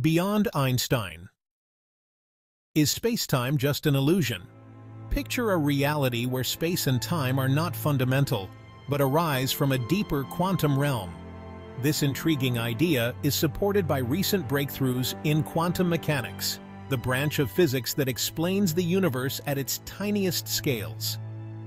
Beyond Einstein. Is spacetime just an illusion? Picture a reality where space and time are not fundamental, but arise from a deeper quantum realm. This intriguing idea is supported by recent breakthroughs in quantum mechanics, the branch of physics that explains the universe at its tiniest scales.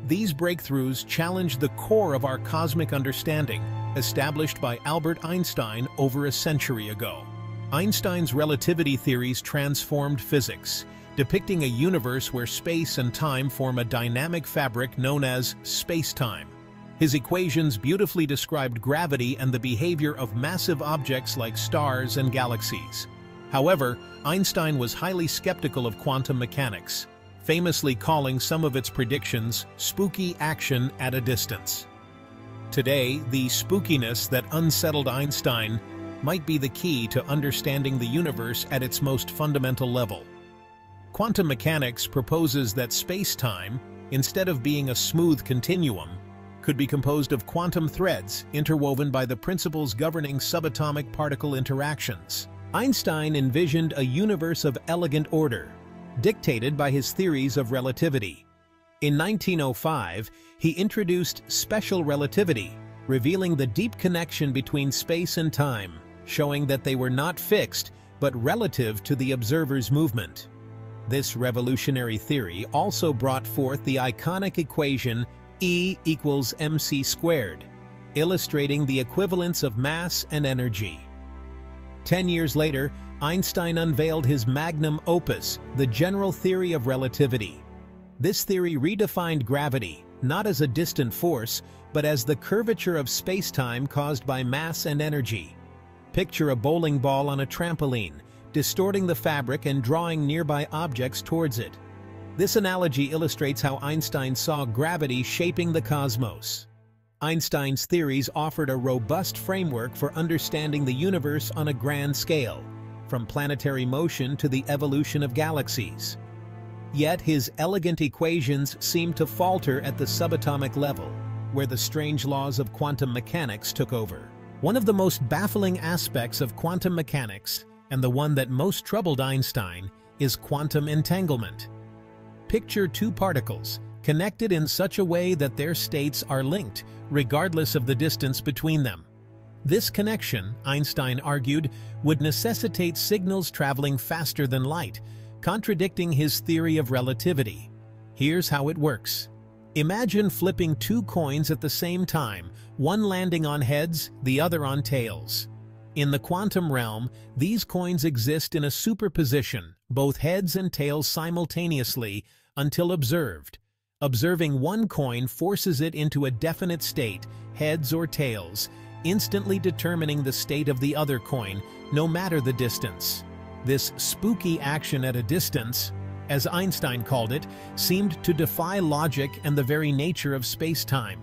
These breakthroughs challenge the core of our cosmic understanding, established by Albert Einstein over a century ago. Einstein's relativity theories transformed physics, depicting a universe where space and time form a dynamic fabric known as spacetime. His equations beautifully described gravity and the behavior of massive objects like stars and galaxies. However, Einstein was highly skeptical of quantum mechanics, famously calling some of its predictions spooky action at a distance. Today, the spookiness that unsettled Einstein might be the key to understanding the universe at its most fundamental level. Quantum mechanics proposes that space-time, instead of being a smooth continuum, could be composed of quantum threads interwoven by the principles governing subatomic particle interactions. Einstein envisioned a universe of elegant order, dictated by his theories of relativity. In 1905, he introduced special relativity, revealing the deep connection between space and time, showing that they were not fixed, but relative to the observer's movement. This revolutionary theory also brought forth the iconic equation E equals mc squared, illustrating the equivalence of mass and energy. 10 years later, Einstein unveiled his magnum opus, the general theory of relativity. This theory redefined gravity, not as a distant force, but as the curvature of spacetime caused by mass and energy. Picture a bowling ball on a trampoline, distorting the fabric and drawing nearby objects towards it. This analogy illustrates how Einstein saw gravity shaping the cosmos. Einstein's theories offered a robust framework for understanding the universe on a grand scale, from planetary motion to the evolution of galaxies. Yet his elegant equations seemed to falter at the subatomic level, where the strange laws of quantum mechanics took over. One of the most baffling aspects of quantum mechanics, and the one that most troubled Einstein, is quantum entanglement. Picture two particles, connected in such a way that their states are linked, regardless of the distance between them. This connection, Einstein argued, would necessitate signals traveling faster than light, contradicting his theory of relativity. Here's how it works. Imagine flipping two coins at the same time, one landing on heads, the other on tails. In the quantum realm, these coins exist in a superposition, both heads and tails simultaneously, until observed. Observing one coin forces it into a definite state, heads or tails, instantly determining the state of the other coin, no matter the distance. This spooky action at a distance, as Einstein called it, seemed to defy logic and the very nature of spacetime.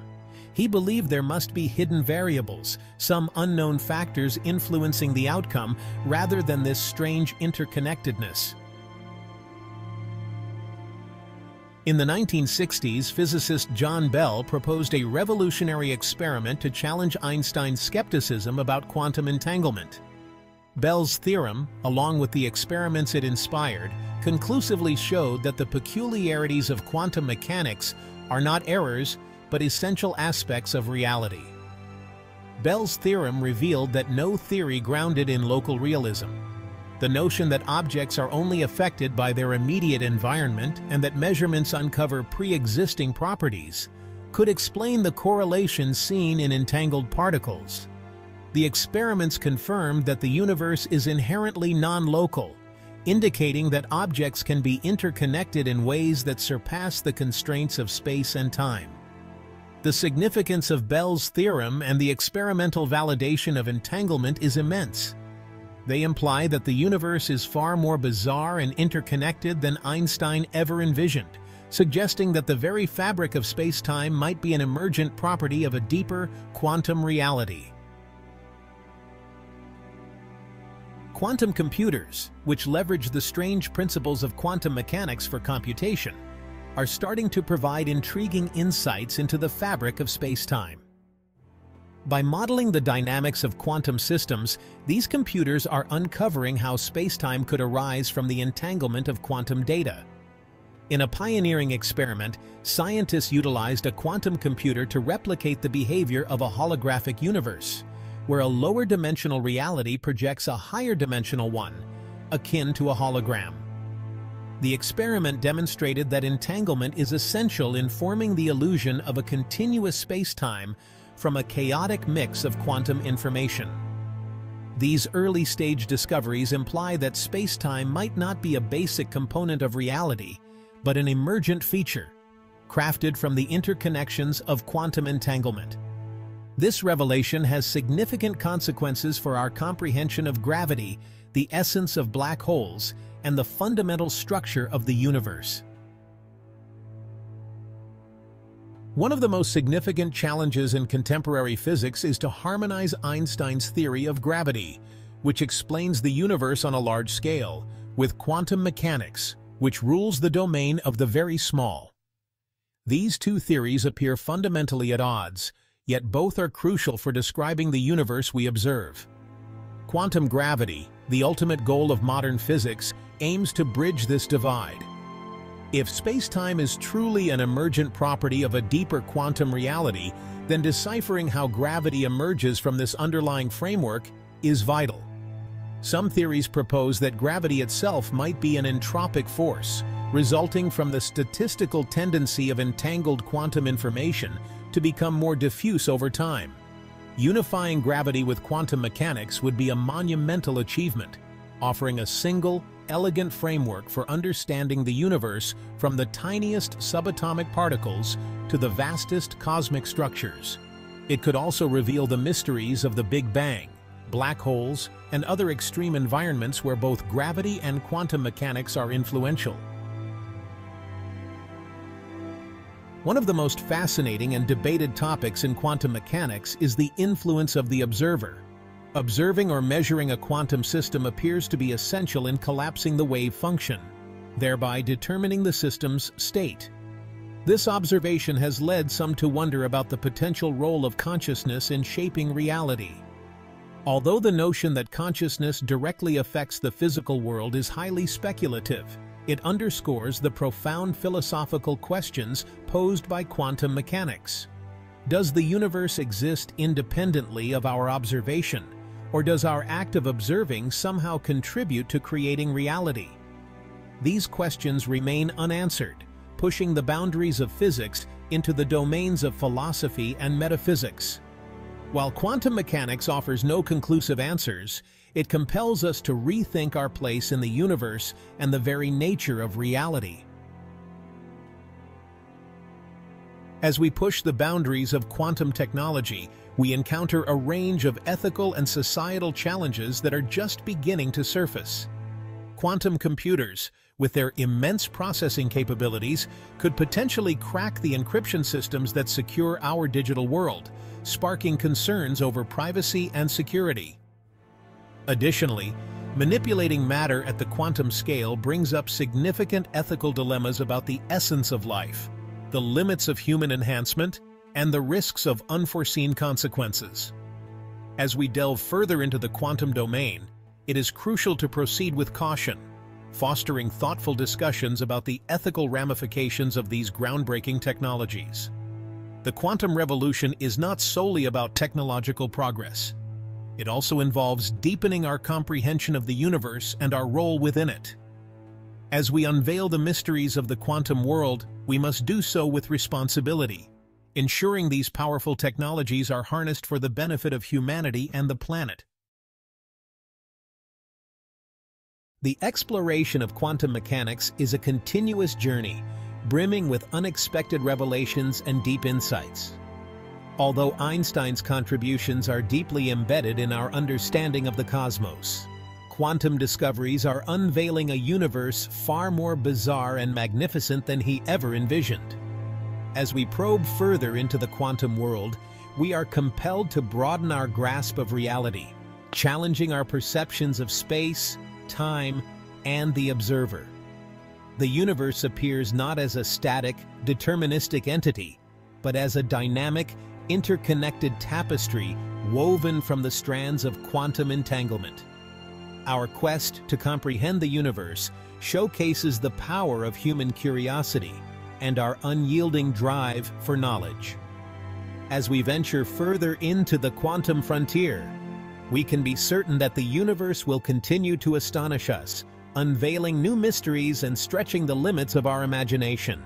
He believed there must be hidden variables, some unknown factors influencing the outcome, rather than this strange interconnectedness. In the 1960s, physicist John Bell proposed a revolutionary experiment to challenge Einstein's skepticism about quantum entanglement. Bell's theorem, along with the experiments it inspired, conclusively showed that the peculiarities of quantum mechanics are not errors, but essential aspects of reality. Bell's theorem revealed that no theory grounded in local realism. The notion that objects are only affected by their immediate environment and that measurements uncover pre-existing properties could explain the correlation seen in entangled particles. The experiments confirmed that the universe is inherently non-local, indicating that objects can be interconnected in ways that surpass the constraints of space and time. The significance of Bell's theorem and the experimental validation of entanglement is immense. They imply that the universe is far more bizarre and interconnected than Einstein ever envisioned, suggesting that the very fabric of space-time might be an emergent property of a deeper quantum reality. Quantum computers, which leverage the strange principles of quantum mechanics for computation, are starting to provide intriguing insights into the fabric of spacetime. By modeling the dynamics of quantum systems, these computers are uncovering how spacetime could arise from the entanglement of quantum data. In a pioneering experiment, scientists utilized a quantum computer to replicate the behavior of a holographic universe, where a lower dimensional reality projects a higher dimensional one, akin to a hologram. The experiment demonstrated that entanglement is essential in forming the illusion of a continuous spacetime from a chaotic mix of quantum information. These early-stage discoveries imply that spacetime might not be a basic component of reality, but an emergent feature, crafted from the interconnections of quantum entanglement. This revelation has significant consequences for our comprehension of gravity, the essence of black holes, and the fundamental structure of the universe. One of the most significant challenges in contemporary physics is to harmonize Einstein's theory of gravity, which explains the universe on a large scale, with quantum mechanics, which rules the domain of the very small. These two theories appear fundamentally at odds, yet both are crucial for describing the universe we observe. Quantum gravity, the ultimate goal of modern physics, aims to bridge this divide. If spacetime is truly an emergent property of a deeper quantum reality, then deciphering how gravity emerges from this underlying framework is vital. Some theories propose that gravity itself might be an entropic force, resulting from the statistical tendency of entangled quantum information to become more diffuse over time. Unifying gravity with quantum mechanics would be a monumental achievement, offering a single, elegant framework for understanding the universe from the tiniest subatomic particles to the vastest cosmic structures. It could also reveal the mysteries of the Big Bang, black holes, and other extreme environments where both gravity and quantum mechanics are influential. One of the most fascinating and debated topics in quantum mechanics is the influence of the observer. Observing or measuring a quantum system appears to be essential in collapsing the wave function, thereby determining the system's state. This observation has led some to wonder about the potential role of consciousness in shaping reality. Although the notion that consciousness directly affects the physical world is highly speculative, it underscores the profound philosophical questions posed by quantum mechanics. Does the universe exist independently of our observation, or does our act of observing somehow contribute to creating reality? These questions remain unanswered, pushing the boundaries of physics into the domains of philosophy and metaphysics. While quantum mechanics offers no conclusive answers, it compels us to rethink our place in the universe and the very nature of reality. As we push the boundaries of quantum technology, we encounter a range of ethical and societal challenges that are just beginning to surface. Quantum computers, with their immense processing capabilities, could potentially crack the encryption systems that secure our digital world, sparking concerns over privacy and security. Additionally, manipulating matter at the quantum scale brings up significant ethical dilemmas about the essence of life, the limits of human enhancement, and the risks of unforeseen consequences. As we delve further into the quantum domain, it is crucial to proceed with caution, fostering thoughtful discussions about the ethical ramifications of these groundbreaking technologies. The quantum revolution is not solely about technological progress. It also involves deepening our comprehension of the universe and our role within it. As we unveil the mysteries of the quantum world, we must do so with responsibility, ensuring these powerful technologies are harnessed for the benefit of humanity and the planet. The exploration of quantum mechanics is a continuous journey, brimming with unexpected revelations and deep insights. Although Einstein's contributions are deeply embedded in our understanding of the cosmos, quantum discoveries are unveiling a universe far more bizarre and magnificent than he ever envisioned. As we probe further into the quantum world, we are compelled to broaden our grasp of reality, challenging our perceptions of space, time, and the observer. The universe appears not as a static, deterministic entity, but as a dynamic, interconnected tapestry woven from the strands of quantum entanglement. Our quest to comprehend the universe showcases the power of human curiosity and our unyielding drive for knowledge. As we venture further into the quantum frontier, we can be certain that the universe will continue to astonish us, unveiling new mysteries and stretching the limits of our imagination.